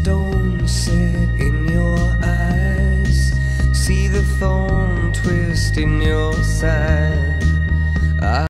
stone set in your eyes. See the thorn twist in your side.